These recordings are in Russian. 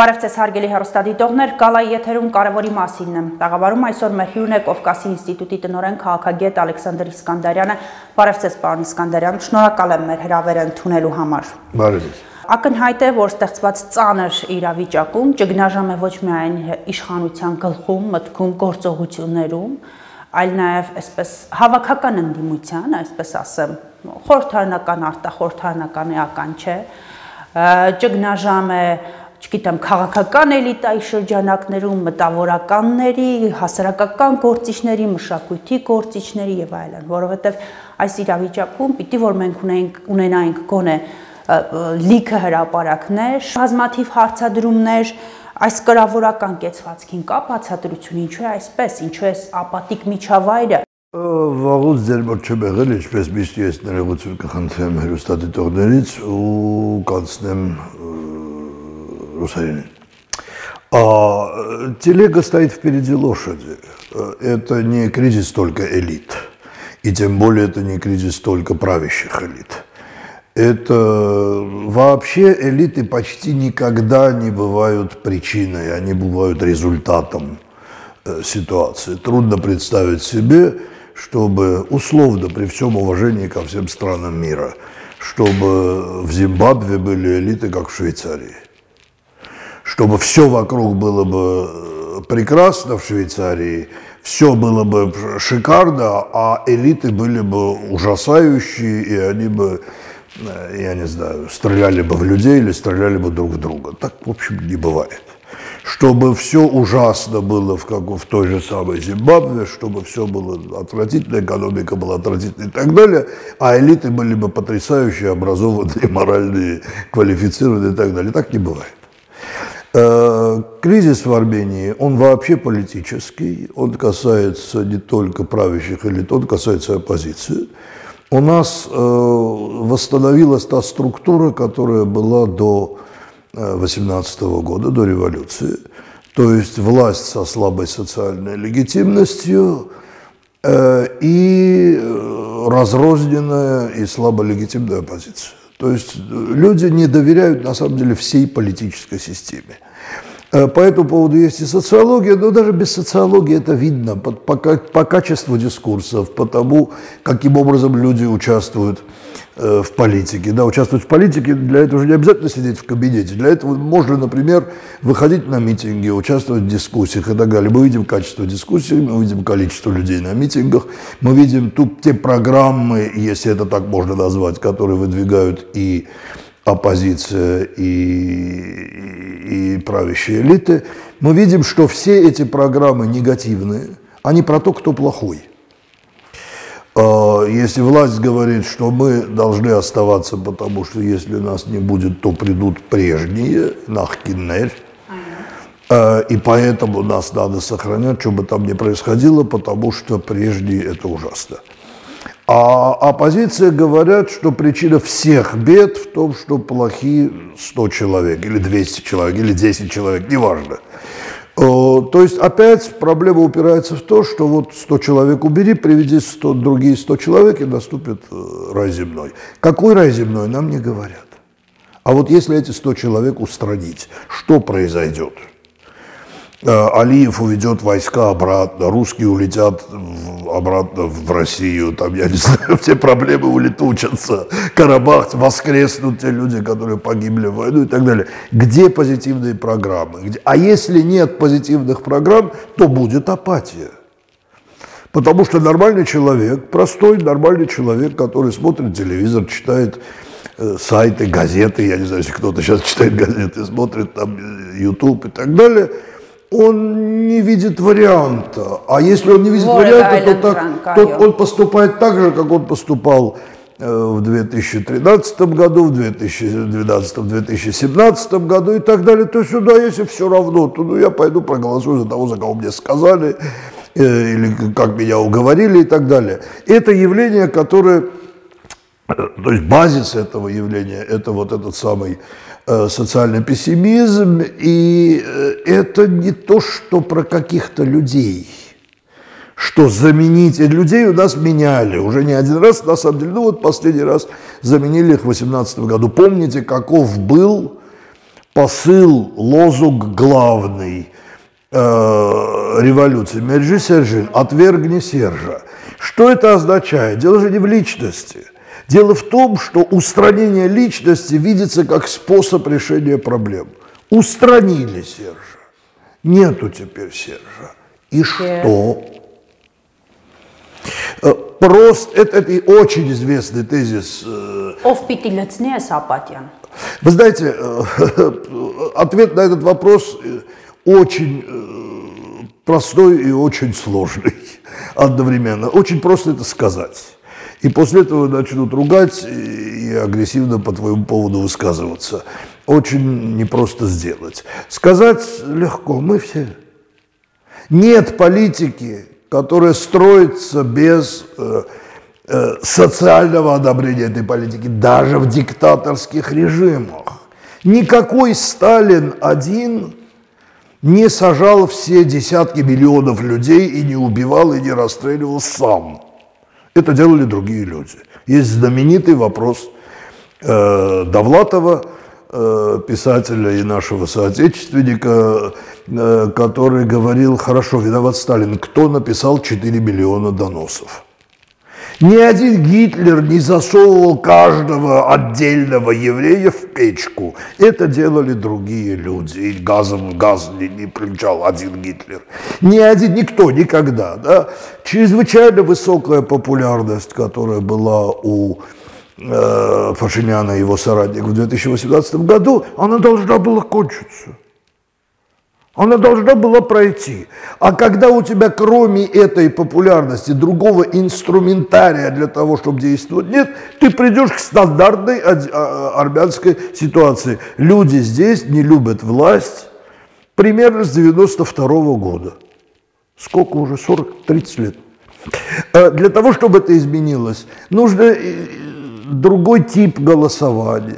Բարևձեզ հարգելի հեռուստադիտողներ, Կալայի եթերում կարևորի մասին եմ։ Տաղավարում այսօր մեր հյուրն է Կովկասի ինստիտուտի տնօրեն քաղաքագետ Ալեքսանդր Իսկանդարյանը։ Բարևձեզ, պարոն Իսկանդարյան, շնորհակալ եմ մեր հրավերը ընդունելու համար։ Բարևձեզ։ Ակնհայտ է, որ ստեղծված ծանր իրավիճակում ճգնաժամ է ոչ միայն իշխանության գլխում, մտքում, գործողություններում, այլ նաև այսպես հավաքական ընդդիմության, այսպես ասեմ, խորհրդարանական, արտախորհրդարանական, էական չէ, ճգնաժամ է չգիտեմ, քաղաքական էլիտայի շրջանակներում, մտավորականների, հասարակական գործիչների, մշակույթի գործիչների եւ այլն, որովհետեւ այս իրավիճակում պիտի որ մենք ունենայինք գոնե լիքը հրապարակներ, բազմաթիվ հարցադրումներ, այս կրավորական կեցվածքին կապ բացատրություն, ինչու է այսպես, ինչու է ապատիկ միջավայրը։ Վաղուց ձեր մոտ չեմ եղել, ինչպես միշտ ես ներողություն կխնդրեմ հեռուստադիտողներից ու կանցնեմ русалины. Телега стоит впереди лошади. Это не кризис только элит. И тем более это не кризис только правящих элит. Это вообще элиты почти никогда не бывают причиной, они бывают результатом ситуации. Трудно представить себе, чтобы условно, при всем уважении ко всем странам мира, чтобы в Зимбабве были элиты, как в Швейцарии. Чтобы все вокруг было бы прекрасно в Швейцарии, все было бы шикарно, а элиты были бы ужасающие, и они бы, я не знаю, стреляли бы в людей или стреляли бы друг в друга. Так, в общем, не бывает. Чтобы все ужасно было в той же самой Зимбабве, чтобы все было отвратительно, экономика была отвратительной и так далее, а элиты были бы потрясающие, образованные, моральные, квалифицированные и так далее. Так не бывает. Кризис в Армении, он вообще политический, он касается не только правящих элит, он касается оппозиции. У нас восстановилась та структура, которая была до 18 года, до революции. То есть власть со слабой социальной легитимностью и разрозненная и слаболегитимная оппозиция. То есть люди не доверяют, на самом деле, всей политической системе. По этому поводу есть и социология, но даже без социологии это видно по качеству дискурсов, по тому, каким образом люди участвуют в политике. Да, участвовать в политике для этого уже не обязательно сидеть в кабинете. Для этого можно, например, выходить на митинги, участвовать в дискуссиях и так далее. Мы видим качество дискуссий, мы видим количество людей на митингах, мы видим тут те программы, если это так можно назвать, которые выдвигают и оппозиция, и правящие элиты. Мы видим, что все эти программы негативные, они про то, кто плохой. Если власть говорит, что мы должны оставаться, потому что если нас не будет, то придут прежние, нахкиннель, и поэтому нас надо сохранять, что бы там ни происходило, потому что прежние – это ужасно. А оппозиция говорят, что причина всех бед в том, что плохи 100 человек, или 200 человек, или 10 человек, неважно. То есть опять проблема упирается в то, что вот 100 человек убери, приведи 100, другие 100 человек, и наступит рай земной. Какой рай земной, нам не говорят. А вот если эти 100 человек устранить, что произойдет? Алиев уведет войска обратно, русские улетят обратно в Россию, там, я не знаю, все проблемы улетучатся, Карабах, воскреснут те люди, которые погибли в войну и так далее. Где позитивные программы? А если нет позитивных программ, то будет апатия. Потому что нормальный человек, простой нормальный человек, который смотрит телевизор, читает сайты, газеты, я не знаю, если кто-то сейчас читает газеты, смотрит там YouTube и так далее, он не видит варианта, а если он не видит варианта, то он поступает так же, как он поступал в 2013 году, в 2012, в 2017 году и так далее. То есть, ну, да, если все равно, то ну, я пойду проголосую за того, за кого мне сказали, или как меня уговорили и так далее. Это явление, которое, то есть базис этого явления, это вот этот самый социальный пессимизм, и это не то, что про каких-то людей, что заменить людей у нас меняли уже не один раз, на самом деле, ну вот последний раз заменили их в 2018 году. Помните, каков был посыл, лозунг главный революции. Мержи Сержин, отвергни Сержа. Что это означает? Дело же не в личности. Дело в том, что устранение личности видится как способ решения проблем. Устранили Сержа. Нету теперь Сержа. И что? Просто, это очень известный тезис. Вы знаете, ответ на этот вопрос очень простой и очень сложный одновременно. Очень просто это сказать. И после этого начнут ругать и агрессивно по твоему поводу высказываться. Очень непросто сделать. Сказать легко, мы все. Нет политики, которая строится без социального одобрения этой политики, даже в диктаторских режимах. Никакой Сталин один не сажал все десятки миллионов людей и не убивал, и не расстреливал сам. Это делали другие люди. Есть знаменитый вопрос Довлатова, писателя и нашего соотечественника, который говорил: хорошо, виноват Сталин, кто написал 4 миллиона доносов? Ни один Гитлер не засовывал каждого отдельного еврея в печку. Это делали другие люди. И газом газ не включал один Гитлер. Ни один, никто, никогда. Да? Чрезвычайно высокая популярность, которая была у Пашиняна и его соратников в 2018 году, она должна была кончиться. Она должна была пройти. А когда у тебя кроме этой популярности другого инструментария для того, чтобы действовать, нет, ты придешь к стандартной армянской ситуации. Люди здесь не любят власть примерно с 92-го года. Сколько уже? 40-30 лет. Для того, чтобы это изменилось, нужно другой тип голосования.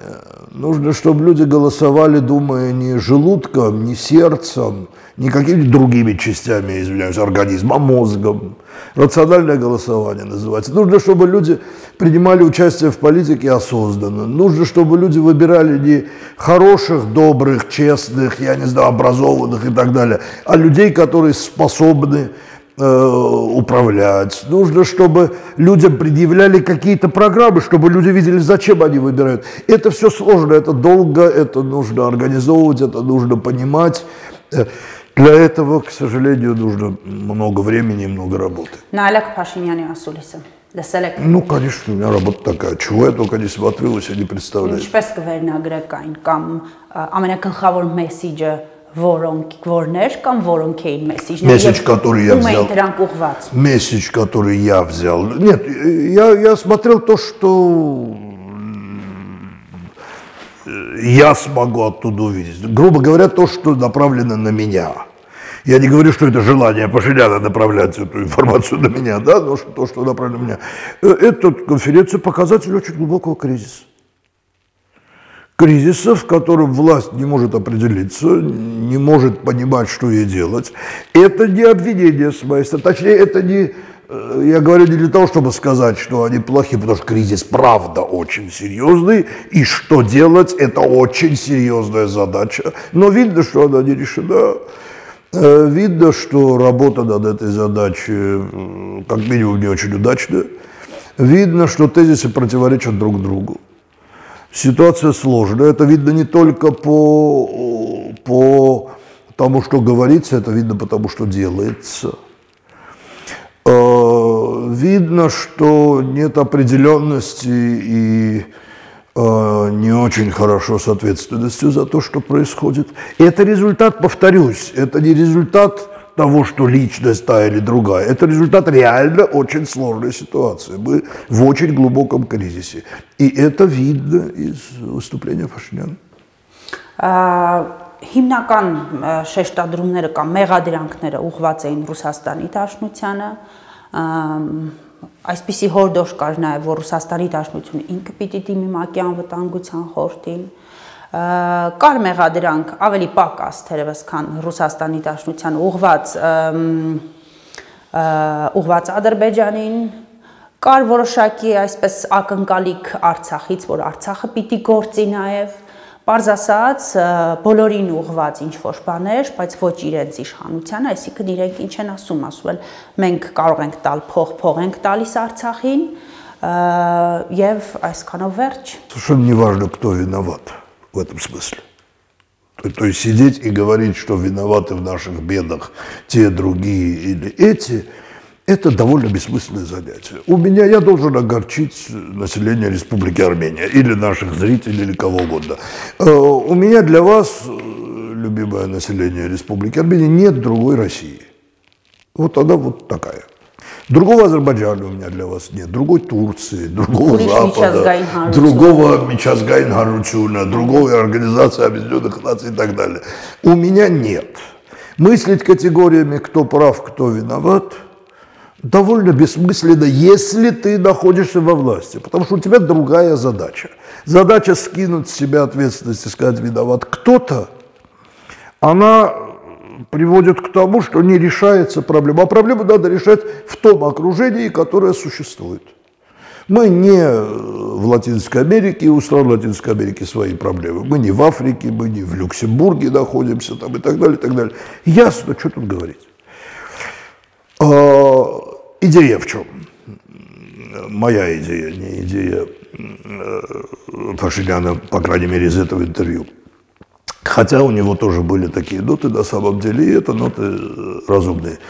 Нужно, чтобы люди голосовали, думая не желудком, не сердцем, не какими-то другими частями, извиняюсь, организма, а мозгом. Рациональное голосование называется. Нужно, чтобы люди принимали участие в политике осознанно. Нужно, чтобы люди выбирали не хороших, добрых, честных, я не знаю, образованных и так далее, а людей, которые способны управлять. Нужно, чтобы людям предъявляли какие-то программы, чтобы люди видели, зачем они выбирают. Это все сложно, это долго, это нужно организовывать, это нужно понимать. Для этого, к сожалению, нужно много времени и много работы. Ну, конечно, у меня работа такая. Чего я только не смотрю, я не представляю. Месседж, который я взял. Нет, я смотрел то, что я смогу оттуда увидеть. Грубо говоря, то, что направлено на меня. Я не говорю, что это желание Пашиняна направлять эту информацию на меня, да, но то, что направлено на меня. Эта конференция показатель очень глубокого кризиса. Кризиса, в котором власть не может определиться, не может понимать, что ей делать. Это не обвинение с моей стороны. Точнее, это не... Я говорю не для того, чтобы сказать, что они плохие, потому что кризис правда очень серьезный, и что делать, это очень серьезная задача. Но видно, что она не решена. Видно, что работа над этой задачей, как минимум, не очень удачная. Видно, что тезисы противоречат друг другу. Ситуация сложная, это видно не только по тому, что говорится, это видно по тому, что делается. Видно, что нет определенности и не очень хорошо с ответственностью за то, что происходит. Это результат, повторюсь, это не результат того, что личность та или другая. Это результат реально очень сложной ситуации. Мы в очень глубоком кризисе. И это видно из выступления Пашиняна. Հիմնական շեշտադրումները կամ մեղադրանքները ուղղված էին Ռուսաստանի Դաշնությանը, այսպիսի հորդորոշ կար նաև, որ Ռուսաստանի Դաշնությունը ինքը պիտի դիմի ՄԱԿ-ի անվտանգության խորհրդին. Կար մեղադրանք ավելի պակաս թերևս քան Ռուսաստանի Դաշնության ուղղված Ադրբեջանին, կար որոշակի այսպես ակնկալիք Արցախից, որ Արցախը պիտի գործի նաև, Պարզասած բոլորին ուղված ինչ-որ բաներ, բայց ոչ իրենց իշխանության, այսինքն իրենք ինչ են ասում, ասում են մենք կարող ենք տալ փող, փող ենք տալիս Արցախին եւ այսքանով վերջ. Совершенно не важно, кто виноват в этом смысле. То есть сидеть и говорить, что виноваты в наших бедах те, другие или эти, это довольно бессмысленное занятие. Я должен огорчить население Республики Армения, или наших зрителей, или кого угодно. У меня для вас, любимое население Республики Армения, нет другой России. Вот она вот такая. Другого Азербайджана у меня для вас нет, другой Турции, другого Запада, другого Мичазгайн Харучуна, другой Организации Объединенных Наций и так далее. У меня нет. Мыслить категориями «кто прав, кто виноват» довольно бессмысленно, если ты находишься во власти, потому что у тебя другая задача. Задача скинуть с себя ответственность и сказать «виноват кто-то», она приводит к тому, что не решается проблема. А проблему надо решать в том окружении, которое существует. Мы не в Латинской Америке, у стран Латинской Америки свои проблемы. Мы не в Африке, мы не в Люксембурге находимся там, и так далее, и так далее. Ясно, что тут говорить. Идея в чем? Моя идея, не идея Пашиняна, по крайней мере, из этого интервью. Хотя у него тоже были такие ноты, на самом деле, и это ноты разумные.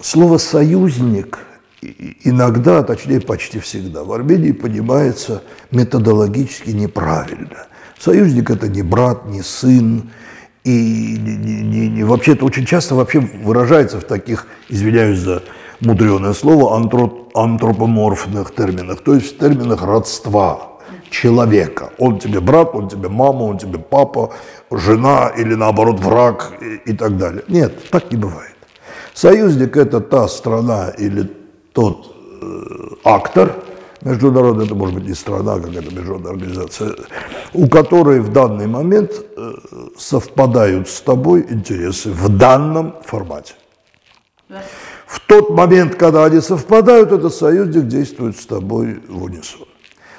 Слово «союзник» иногда, точнее, почти всегда в Армении понимается методологически неправильно. Союзник – это не брат, не сын. И вообще это очень часто вообще выражается в таких, извиняюсь за мудреное слово, антропоморфных терминах, то есть в терминах родства человека. Он тебе брат, он тебе мама, он тебе папа, жена или наоборот враг и так далее. Нет, так не бывает. Союзник – это та страна или тот актор, международная, это может быть не страна, а какая-то международная организация, у которой в данный момент совпадают с тобой интересы в данном формате. Да. В тот момент, когда они совпадают, этот союзник действует с тобой в унисон.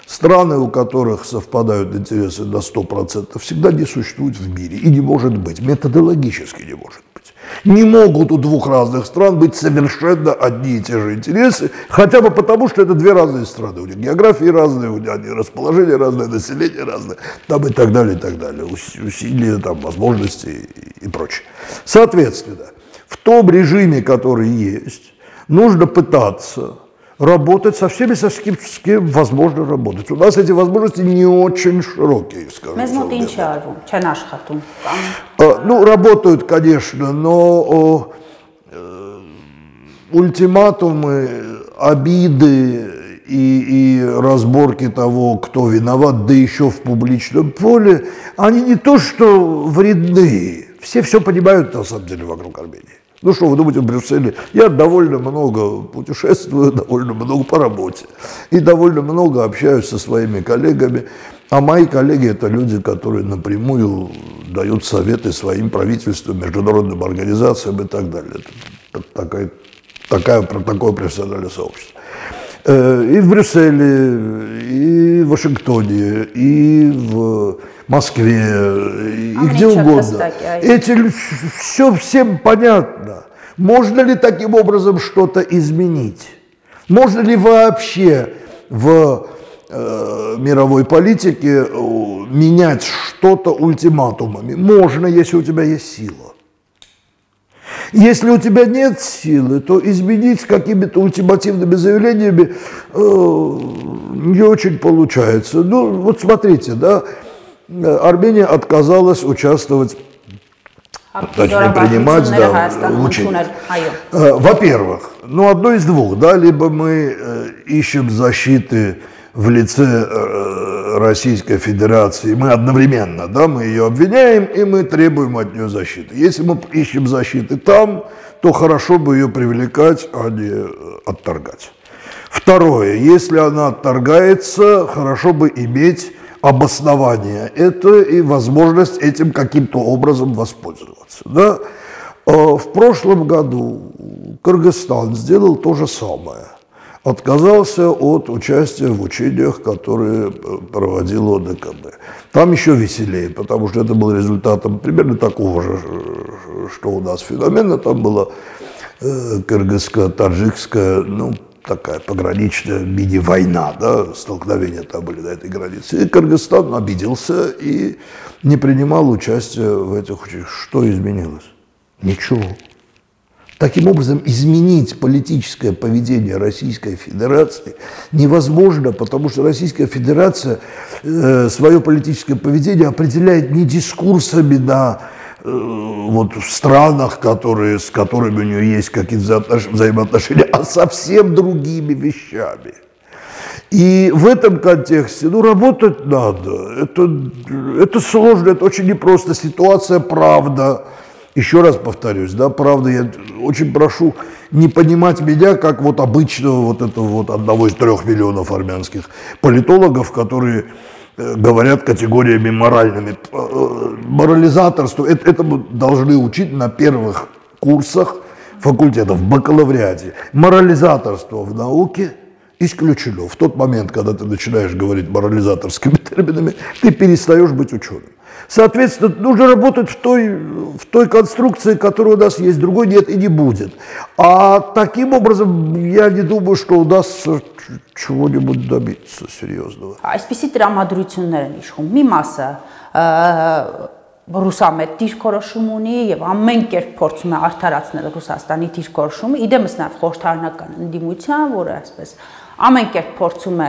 Страны, у которых совпадают интересы на 100%, всегда не существуют в мире и не может быть, методологически не может быть. Не могут у двух разных стран быть совершенно одни и те же интересы, хотя бы потому, что это две разные страны. У них географии разные, у них расположение разное, население разное, там и так далее, усилия, там, возможности и прочее. Соответственно, в том режиме, который есть, нужно пытаться работать со всеми, с кем возможно работать. У нас эти возможности не очень широкие, скажем так. Ну, работают, конечно, но ультиматумы, обиды и разборки того, кто виноват, да еще в публичном поле, они не то что вредны, все понимают на самом деле вокруг Армении. Ну что вы думаете в Брюсселе? Я довольно много путешествую, довольно много по работе. И довольно много общаюсь со своими коллегами. А мои коллеги – это люди, которые напрямую дают советы своим правительствам, международным организациям и так далее. Это такое профессиональное сообщество. И в Брюсселе, и в Вашингтоне, и в Москве, и где угодно. Все всем понятно. Можно ли таким образом что-то изменить? Можно ли вообще в мировой политике менять что-то ультиматумами? Можно, если у тебя есть сила. Если у тебя нет силы, то изменить какими-то ультимативными заявлениями не очень получается. Ну, вот смотрите, да, Армения отказалась участвовать, точнее, принимать, да, учения. Во-первых, ну, одно из двух, да, либо мы ищем защиты в лице Российской Федерации, мы одновременно, да, мы ее обвиняем и мы требуем от нее защиты. Если мы ищем защиты там, то хорошо бы ее привлекать, а не отторгать. Второе, если она отторгается, хорошо бы иметь обоснование это и возможность этим каким-то образом воспользоваться. Да? В прошлом году Кыргызстан сделал то же самое. отказался от участия в учениях, которые проводил ОДКБ. Там еще веселее, потому что это было результатом примерно такого же, что у нас феномена. Там была кыргызско-таджикская, ну, такая пограничная мини-война, да, столкновения там были на этой границе. И Кыргызстан обиделся и не принимал участия в этих учениях. Что изменилось? Ничего. Таким образом, изменить политическое поведение Российской Федерации невозможно, потому что Российская Федерация свое политическое поведение определяет не дискурсами на вот в странах, которые, с которыми у нее есть какие-то взаимоотношения, а совсем другими вещами. И в этом контексте, ну, работать надо. Это сложно, это очень непросто. Ситуация, правда. Еще раз повторюсь, да, правда, я очень прошу не понимать меня как вот обычного вот этого вот одного из 3 миллионов армянских политологов, которые говорят категориями моральными. Морализаторство, этому должны учить на первых курсах факультетов, в бакалавриате. Морализаторство в науке исключено. В тот момент, когда ты начинаешь говорить морализаторскими терминами, ты перестаешь быть ученым. Соответственно, нужно работать в той конструкции, которая у нас есть, другой нет и не будет. А таким образом, я не думаю, что у нас чего-нибудь добиться серьезного. Այսպիսի տրամադրություններ իշխում մի մասը ռուսամետ դիրքորոշում ունի եւ ամեն կերպ փորձում է արդարացնել Ռուսաստանի դիրքորոշումը, իդեմս նաեւ խորհրդարանական ընդդիմության, որը այսպես ամեն կերպ փորձում է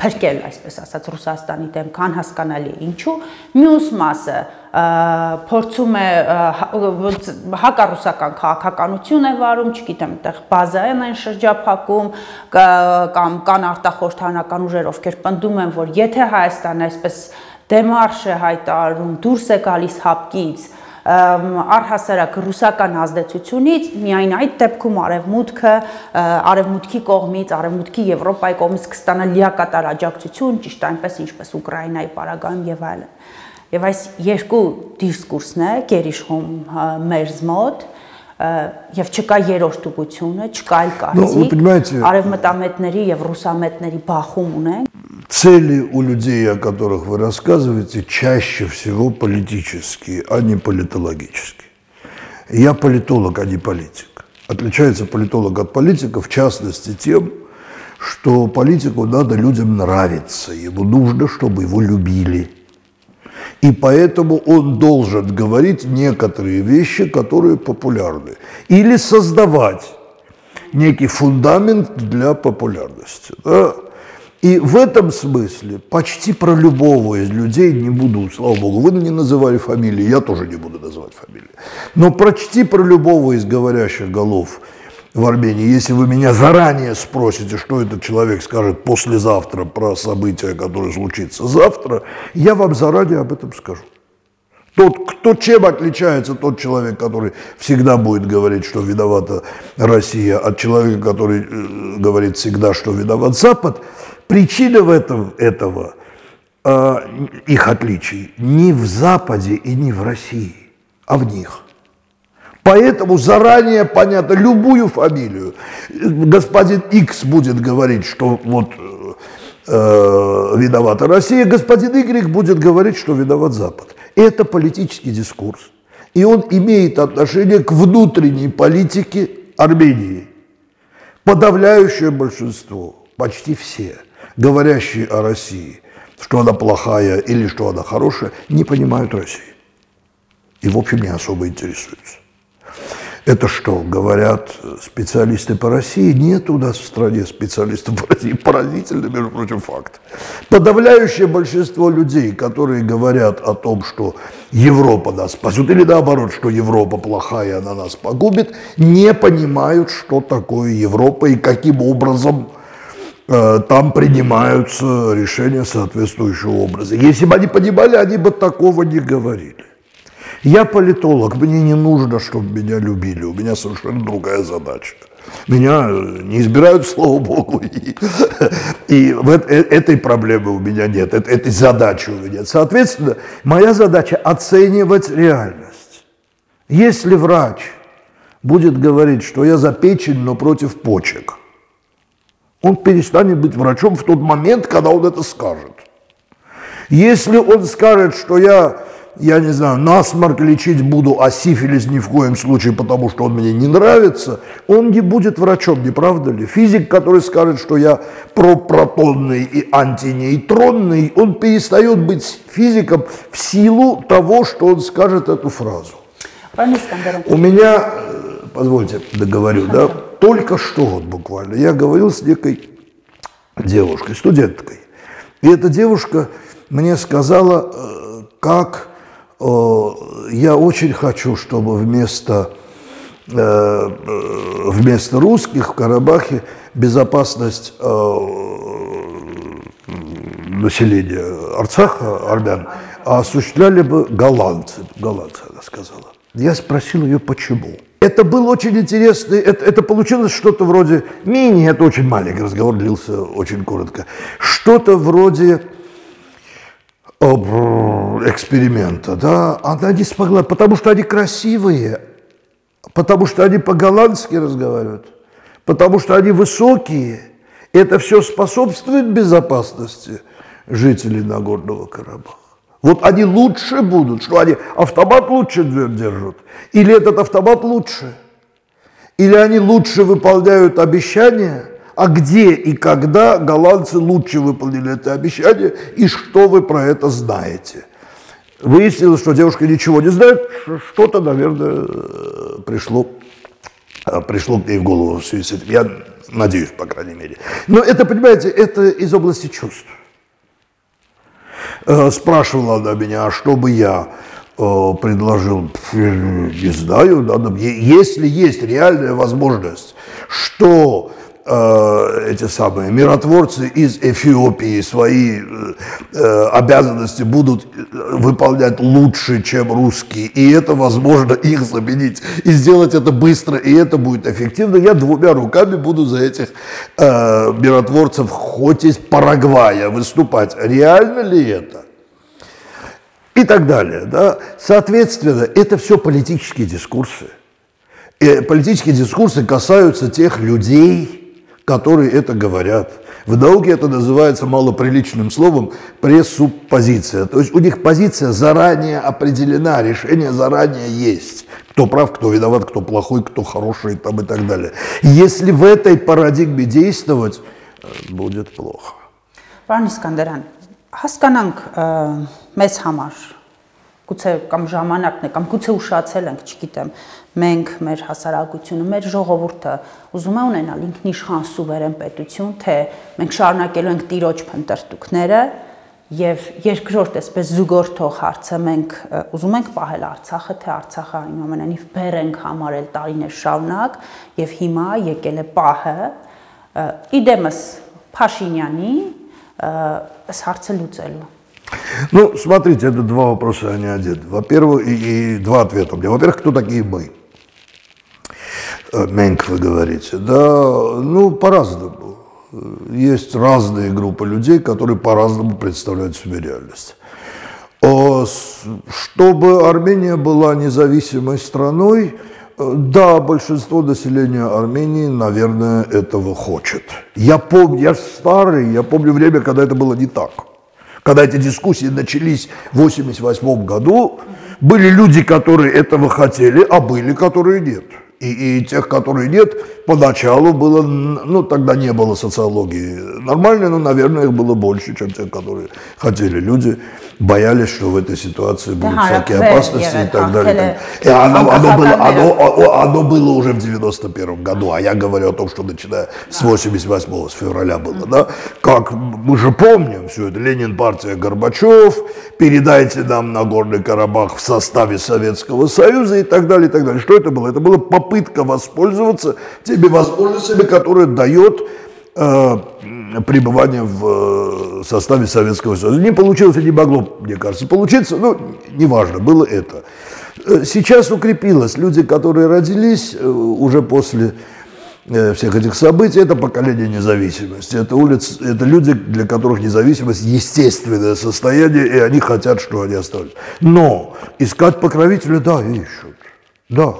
փրկել, այսպես ասած, Ռուսաստանի դեմք, անհասկանալի ինչու, մյուս մասը փորձում է հակառուսական քաղաքականություն է վարում, չգիտեմ, այդտեղ բազային են շրջափակում կամ կան արտախորհրդանական ուժեր, ովքեր պնդում են, որ եթե Հայաստանը այսպես դեմարշ է հայտարարում, դուրս է գալիս հապկից, առհասարակ ռուսական ազդեցությունից, միայն այդ դեպքում արևմուտքի կողմից, արևմուտքի Եվրոպայի կողմից կստանա լիակատար աջակցություն, ճիշտ այնպես ինչպես Ուկրաինայի պարագայում եւ այլն։ Եվ այս երկու դիսկուրսն է գերիշխում մերզ մոտ, եւ չկա երրորդ ուղությունը, չկա այլ կարծիք, արևմտամետների եւ ռուսամետների բախում ունեն։ Цели у людей, о которых вы рассказываете, чаще всего политические, а не политологические. Я политолог, а не политик. Отличается политолог от политика, в частности, тем, что политику надо людям нравиться, ему нужно, чтобы его любили. И поэтому он должен говорить некоторые вещи, которые популярны, или создавать некий фундамент для популярности. Да? И в этом смысле почти про любого из людей не буду, слава богу, вы не называли фамилии, я тоже не буду называть фамилии, но почти про любого из говорящих голов в Армении, если вы меня заранее спросите, что этот человек скажет послезавтра про события, которые случится завтра, я вам заранее об этом скажу. Тот, кто чем отличается, тот человек, который всегда будет говорить, что виновата Россия, от человека, который говорит всегда, что виноват Запад, причина в этом, их отличий не в Западе и не в России, а в них. Поэтому заранее понятно, любую фамилию, господин X будет говорить, что вот виновата Россия, господин Y будет говорить, что виноват Запад. Это политический дискурс, и он имеет отношение к внутренней политике Армении. Подавляющее большинство, почти все, говорящие о России, что она плохая или что она хорошая, не понимают России и, в общем, не особо интересуются. Это что, говорят специалисты по России? Нет у нас в стране специалистов по России. Поразительный, между прочим, факт. Подавляющее большинство людей, которые говорят о том, что Европа нас спасет, или наоборот, что Европа плохая, она нас погубит, не понимают, что такое Европа и каким образом там принимаются решения соответствующего образа. Если бы они понимали, они бы такого не говорили. Я политолог, мне не нужно, чтобы меня любили, у меня совершенно другая задача. Меня не избирают, слава богу, и этой проблемы у меня нет, этой задачи у меня нет. Соответственно, моя задача – оценивать реальность. Если врач будет говорить, что я за печень, но против почек, Он перестанет быть врачом в тот момент, когда он это скажет. Если он скажет, что я не знаю, насморк лечить буду, а сифилис ни в коем случае, потому что он мне не нравится, он не будет врачом, не правда ли? Физик, который скажет, что я пропротонный и антинейтронный, он перестает быть физиком в силу того, что он скажет эту фразу. У меня, позвольте, договорю, да, только что вот буквально я говорил с некой девушкой, студенткой, и эта девушка мне сказала, как я очень хочу, чтобы вместо русских в Карабахе безопасность населения Арцаха, армян, осуществляли бы голландцы. Голландцы, она сказала. Я спросил ее, почему. Это был очень интересный, это получилось что-то вроде мини, это очень маленький разговор, длился очень коротко, что-то вроде эксперимента, да, она не смогла, потому что они красивые, потому что они по-голландски разговаривают, потому что они высокие, это все способствует безопасности жителей Нагорного Карабаха. Вот они лучше будут, что они автомат лучше держат, или этот автомат лучше, или они лучше выполняют обещания, а где и когда голландцы лучше выполнили это обещание, и что вы про это знаете. Выяснилось, что девушка ничего не знает, что-то, наверное, пришло к ней в голову в связи с этим, я надеюсь, по крайней мере. Но это, понимаете, это из области чувств. Спрашивала она меня, а что бы я предложил, не знаю, надо, если есть реальная возможность, что эти самые миротворцы из Эфиопии свои обязанности будут выполнять лучше, чем русские, и это возможно их заменить, и сделать это быстро, и это будет эффективно, я двумя руками буду за этих миротворцев хоть из Парагвая выступать. Реально ли это? И так далее. Да? Соответственно, это все политические дискурсы. Политические дискурсы касаются тех людей, которые это говорят. В науке это называется малоприличным словом пресуппозиция. То есть у них позиция заранее определена, решение заранее есть. Кто прав, кто виноват, кто плохой, кто хороший там, и так далее. Если в этой парадигме действовать, будет плохо. Պարոն Իսկանդարյան, հասկանանք մեզ համար, գուցե կամ ժամանակն է, կամ գուցե ուշացել ենք, չգիտեմ, մենք, մեր հասարակությունը, մեր ժողովուրդը ուզում է ունենալ ինքնիշխան սուվերեն պետություն, թե մենք շարունակելու ենք տիրոջ փնտրտուքները եւ երկրորդ այսպես զուգորդող հարցը մենք ուզում ենք պահել Արցախը, թե Արցախը այնուամենայնիվ բեր ենք համարել տարիներ շարունակ եւ հիմա եկել է պահը իդեմս Փաշինյանի այս հարցը լուծելու. Ну, смотрите, это два вопроса, а не один. Во-первых, и два ответа. Во-первых, кто такие мы? Меньк, вы говорите. Да, ну, по-разному. Есть разные группы людей, которые по-разному представляют себе реальность. Чтобы Армения была независимой страной, да, большинство населения Армении, наверное, этого хочет. Я помню, я старый, я помню время, когда это было не так. Когда эти дискуссии начались в 1988 году, были люди, которые этого хотели, а были, которые нет. И тех, которые нет, поначалу было, ну, тогда не было социологии нормальной, но, наверное, их было больше, чем тех, которые хотели. Люди боялись, что в этой ситуации будут всякие опасности и так далее. И оно было уже в 1991 году, а я говорю о том, что начиная с 1988, с февраля было. Да? Как мы же помним все это, Ленин, партия Горбачев, передайте нам Нагорный Карабах в составе Советского Союза и так далее, и так далее. Что это было? Это было попытка воспользоваться теми возможностями, которые дает пребывание в составе Советского Союза. Не получилось и не могло, мне кажется, получиться, но неважно, было это. Сейчас укрепилось. Люди, которые родились уже после всех этих событий, это поколение независимости. Это улицы, это люди, для которых независимость естественное состояние, и они хотят, что они остались. Но искать покровителя, да, ищут, да.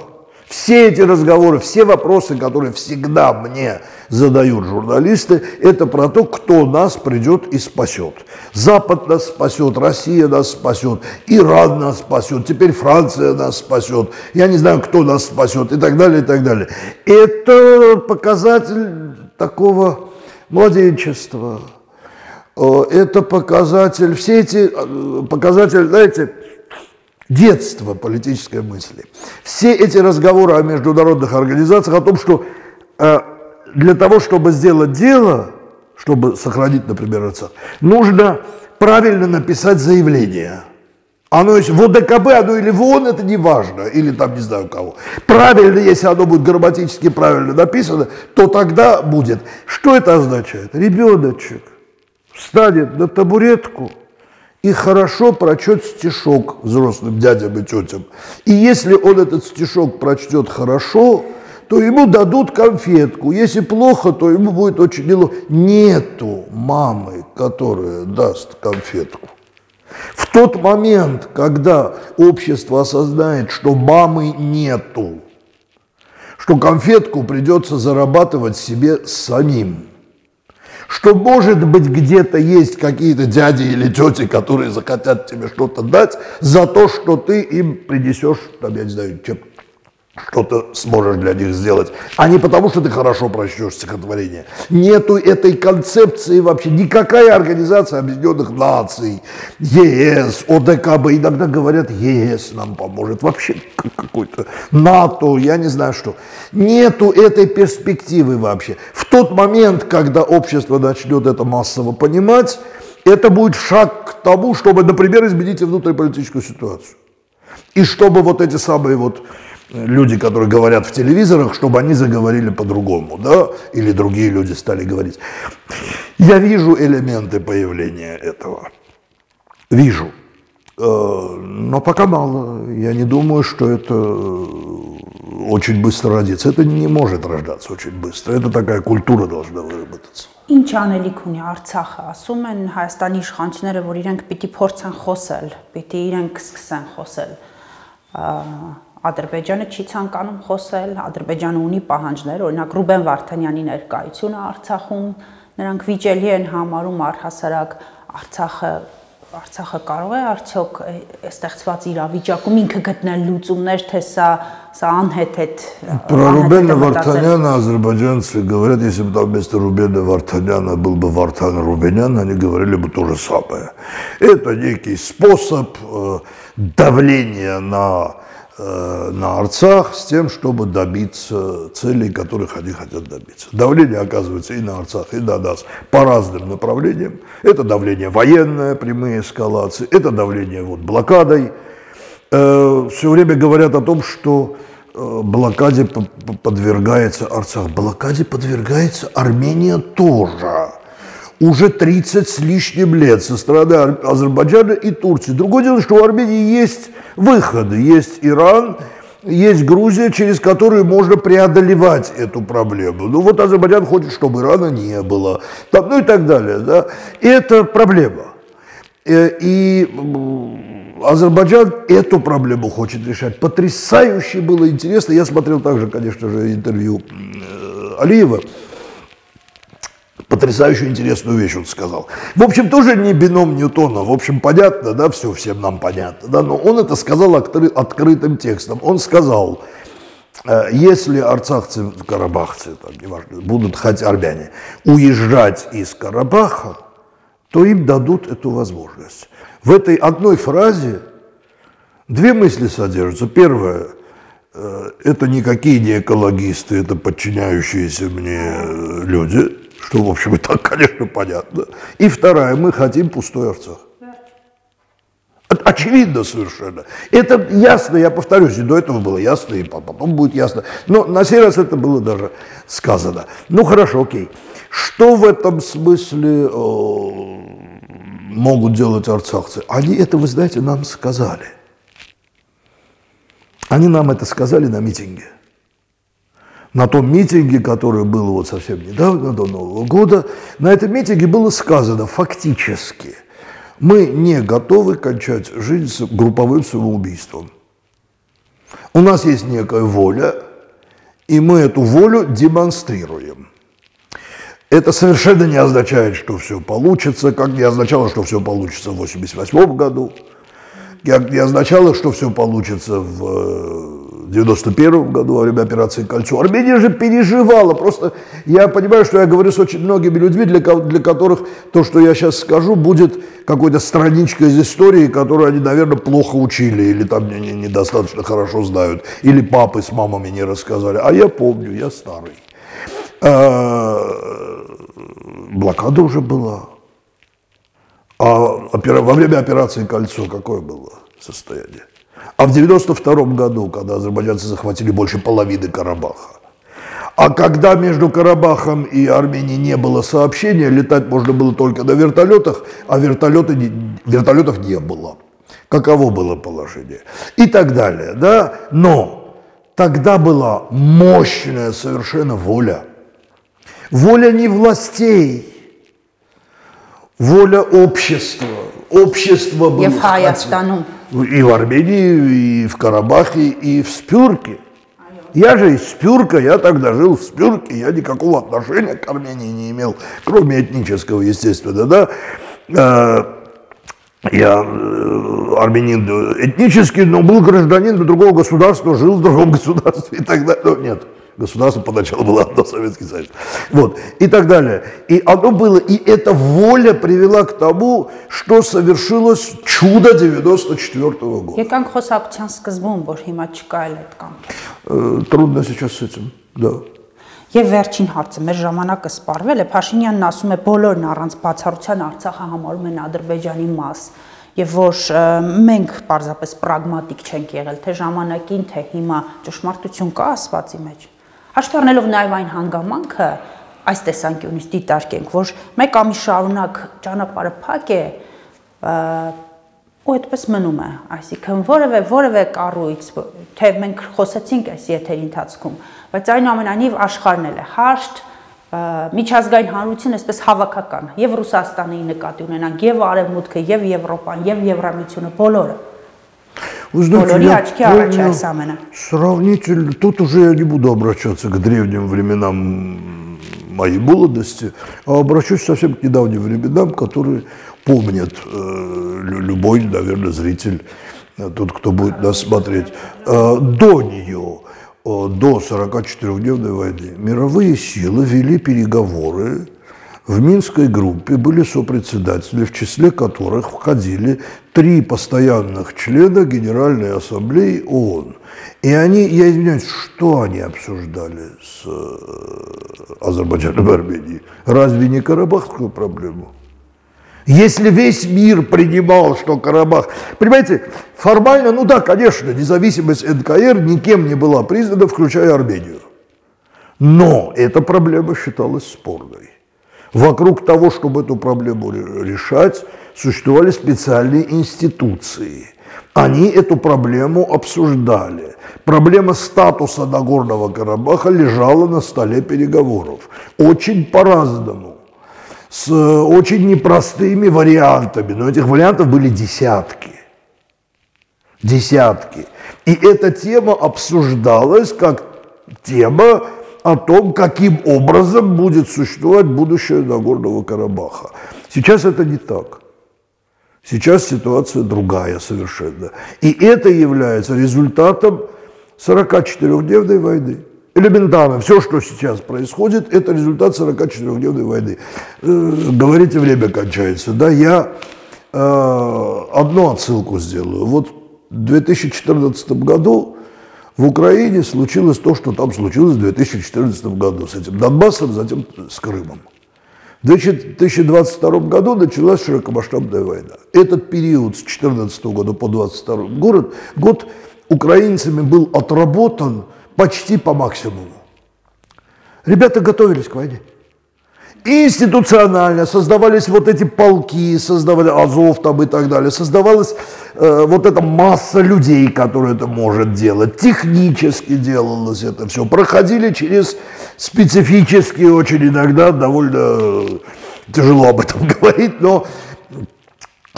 Все эти разговоры, все вопросы, которые всегда мне задают журналисты, это про то, кто нас придет и спасет. Запад нас спасет, Россия нас спасет, Иран нас спасет, теперь Франция нас спасет, я не знаю, кто нас спасет, и так далее, и так далее. Это показатель такого младенчества. Это показатель, все эти показатели, знаете, детства политической мысли. Все эти разговоры о международных организациях, о том, что для того, чтобы сделать дело, чтобы сохранить, например, ЦА, нужно правильно написать заявление. Оно есть в ОДКБ, оно или в ООН, это не важно, или там не знаю кого. Правильно, если оно будет грамматически правильно написано, то тогда будет. Что это означает? Ребеночек встанет на табуретку и хорошо прочтет стишок взрослым дядям и тетям. И если он этот стишок прочтет хорошо, то ему дадут конфетку. Если плохо, то ему будет очень неловко. Нету мамы, которая даст конфетку. В тот момент, когда общество осознает, что мамы нету, что конфетку придется зарабатывать себе самим, что, может быть, где-то есть какие-то дяди или тети, которые захотят тебе что-то дать за то, что ты им принесешь, там, я не знаю, что-то сможешь для них сделать, а не потому, что ты хорошо прочтешь стихотворение. Нету этой концепции вообще. Никакая организация Объединенных Наций, ЕС, ОДКБ, иногда говорят, ЕС нам поможет, вообще какой-то НАТО, я не знаю что. Нету этой перспективы вообще. В тот момент, когда общество начнет это массово понимать, это будет шаг к тому, чтобы, например, изменить внутриполитическую ситуацию. И чтобы вот эти самые вот люди, которые говорят в телевизорах, чтобы они заговорили по-другому, да, или другие люди стали говорить. Я вижу элементы появления этого, вижу, но пока мало, я не думаю, что это очень быстро родится, это не может рождаться очень быстро, это такая культура должна выработаться. Ինչ անելիք ունի Արցախը, ասում են Հայաստանի իշխանությունները, որ իրենք պիտի փորձեն խոսել, պիտի իրենք սկսեն խոսել. Ադրբեջանը չի ցանկանում խոսել, Ադրբեջանը ունի պահանջներ, օրինակ Ռուբեն Վարտանյանի ներկայությունը Արցախում, նրանք վիճելի են համարում առհասարակ Արցախը կարող է արդյոք ստեղծված իրավիճակում ինքը գտնել լուծումներ, թե սա անհետ Про Рубена Вартаняна азербайджанцы говорят, если бы там вместо Рубена Вартаняна был бы Вартан Рубенян, они говорили бы то же самое. Это некий способ давления на Арцах с тем, чтобы добиться целей, которых они хотят добиться. Давление оказывается и на Арцах, и на нас по разным направлениям. Это давление военное, прямые эскалации, это давление вот блокадой. Все время говорят о том, что блокаде подвергается Арцах. Блокаде подвергается Армения тоже. Уже 30 с лишним лет со стороны Азербайджана и Турции. Другое дело, что у Армении есть выходы, есть Иран, есть Грузия, через которую можно преодолевать эту проблему. Ну вот Азербайджан хочет, чтобы Ирана не было, там, ну и так далее. Да? Это проблема. И Азербайджан эту проблему хочет решать. Потрясающе было интересно. Я смотрел также, конечно же, интервью Алиева. Потрясающе интересную вещь он сказал. В общем, тоже не бином Ньютона, в общем, понятно, да, все всем нам понятно, да, но он это сказал открытым текстом. Он сказал, если арцахцы, карабахцы, там, неважно, будут, хоть армяне, уезжать из Карабаха, то им дадут эту возможность. В этой одной фразе две мысли содержатся. Первое. Это никакие не экологисты, это подчиняющиеся мне люди, что, в общем, и так, конечно, понятно. И вторая, мы хотим пустой Арцах. Очевидно совершенно. Это ясно, я повторюсь, и до этого было ясно, и потом будет ясно. Но на сей раз это было даже сказано. Ну хорошо, окей. Что в этом смысле могут делать арцахцы? Они это, вы знаете, нам сказали. Они нам это сказали на митинге. На том митинге, который был вот совсем недавно, до Нового года, на этом митинге было сказано фактически, мы не готовы кончать жизнь с групповым самоубийством. У нас есть некая воля, и мы эту волю демонстрируем. Это совершенно не означает, что все получится, как не означало, что все получится в 1988 году, как не означало, что все получится в 1991 году во время операции «Кольцо». Армения же переживала. Просто я понимаю, что я говорю с очень многими людьми, для которых то, что я сейчас скажу, будет какой-то страничкой из истории, которую они, наверное, плохо учили, или там недостаточно хорошо знают, или папы с мамами не рассказали. А я помню, я старый. Блокада уже была. А во время операции «Кольцо» какое было состояние? А в 1992 году, когда азербайджанцы захватили больше половины Карабаха, а когда между Карабахом и Арменией не было сообщения, летать можно было только на вертолетах, а вертолетов не было. Каково было положение? И так далее. Да? Но тогда была мощная совершенно воля. Воля не властей. Воля общества. Общество было и в Армении, и в Карабахе, и в Спюрке. Я же из Спюрка, я тогда жил в Спюрке, я никакого отношения к Армении не имел, кроме этнического, естественно, да. Я армянин этнический, но был гражданин другого государства, жил в другом государстве и так далее. Но нет. Государство поначалу было одно, Советский Союз. Вот. И так далее. И оно было, и эта воля привела к тому, что совершилось чудо 1994 года. Трудно сейчас с этим, да. Եվ վերջին հարցը, մեր ժամանակը սպառվել է, Փաշինյանն ասում է բոլորն առանց բացառության Արցախը համարում են Ադրբեջանի մաս, եւ որ մենք պարզապես պրագմատիկ չենք եղել, թե ժամանակին, թե հիմա ճշմարտություն կա ասվածի մեջ։ Հաշվի առնելով նաեւ այն հանգամանքը, այս տեսանկյունից դիտարկենք, որ մեկ ամիս շարունակ ճանապարհը փակ է, ու այդպես մնում է, այսինքն որևէ կառույց, թե մենք խոսեցինք այս եթերի ընթացքում, բայց այնուամենայնիվ աշխարհն էլ է հաշտ, միջազգային հանրությունը այսպես հավաքական, եւ Ռուսաստանի նկատի ունենանք, եւ Արևմուտքը, եւ Եվրոպան, եւ Եվրամիությունը, բոլորը։ Узнайте, сравнительно, тут уже я не буду обращаться к древним временам моей молодости, а обращусь совсем к недавним временам, которые помнят любой, наверное, зритель, тот, кто будет нас смотреть. До нее, до 44-дневной войны, мировые силы вели переговоры. В Минской группе были сопредседатели, в числе которых входили 3 постоянных члена Генеральной Ассамблеи ООН. И они, я извиняюсь, что они обсуждали с Азербайджаном и Арменией? Разве не карабахскую проблему? Если весь мир принимал, что Карабах... Понимаете, формально, ну да, конечно, независимость НКР никем не была признана, включая Армению. Но эта проблема считалась спорной. Вокруг того, чтобы эту проблему решать, существовали специальные институции. Они эту проблему обсуждали. Проблема статуса Нагорного Карабаха лежала на столе переговоров. Очень по-разному, с очень непростыми вариантами. Но этих вариантов были десятки. Десятки. И эта тема обсуждалась как тема о том, каким образом будет существовать будущее Нагорного Карабаха. Сейчас это не так. Сейчас ситуация другая совершенно. И это является результатом 44-дневной войны. Элементарно. Все, что сейчас происходит, это результат 44-дневной войны. Говорите, время кончается. Да, я одну отсылку сделаю. Вот в 2014 году в Украине случилось то, что там случилось в 2014 году с этим Донбассом, затем с Крымом. В 2022 году началась широкомасштабная война. Этот период с 2014 года по 2022 год украинцами был отработан почти по максимуму. Ребята готовились к войне. Институционально создавались вот эти полки, создавали АЗОВ там и так далее, создавалась вот эта масса людей, которые это может делать, технически делалось это все, проходили через специфические, очень иногда довольно тяжело об этом говорить, но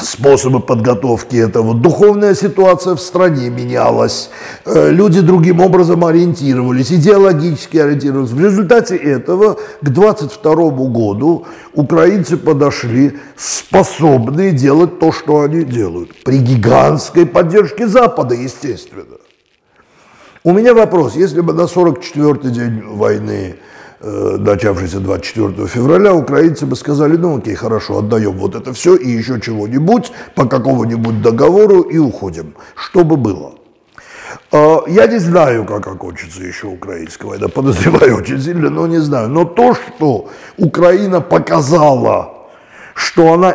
способы подготовки этого. Духовная ситуация в стране менялась, люди другим образом ориентировались, идеологически ориентировались. В результате этого к 22 году украинцы подошли способные делать то, что они делают, при гигантской поддержке Запада, естественно. У меня вопрос: если бы на 44-й день войны, начавшийся 24 февраля, украинцы бы сказали: ну окей, хорошо, отдаем вот это все и еще чего-нибудь по какому-нибудь договору и уходим. Что бы было? Я не знаю, как окончится еще украинская война, подозреваю очень сильно, но не знаю. Но то, что Украина показала, что она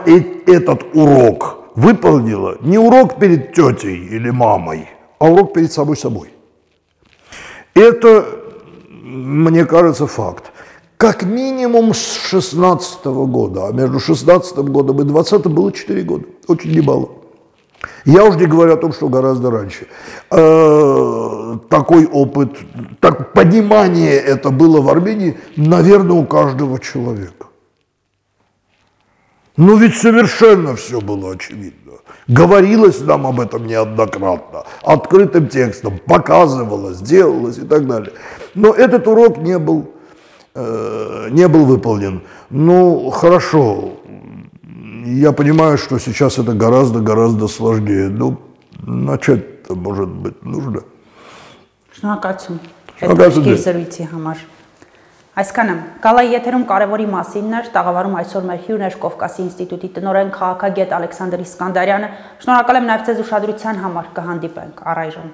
этот урок выполнила, не урок перед тетей или мамой, а урок перед самой собой. Это, мне кажется, факт. Как минимум с 16 года, а между 16 годом и 20 было 4 года, очень немало. Я уже не говорю о том, что гораздо раньше. Такой опыт, понимание это было в Армении, наверное, у каждого человека. Но ведь совершенно все было очевидно. Говорилось нам об этом неоднократно, открытым текстом, показывалось, делалось и так далее. Но этот урок не был выполнен. Ну, хорошо, я понимаю, что сейчас это гораздо-гораздо сложнее. Но начать-то, может быть, нужно. Շնորհակալություն, հետաքրքիր զրույցի համար։ Այսքանը գալայի եթերում կարևորի մասիններ տաղավարում այսօր մեր հյուրներ Կովկասի ինստիտուտի տնօրեն քաղաքագետ Ալեքսանդր Իսկանդարյանը։ Շնորհակալ եմ նաև ձեզ ուշադրության համար, կհանդիպենք առայժմ։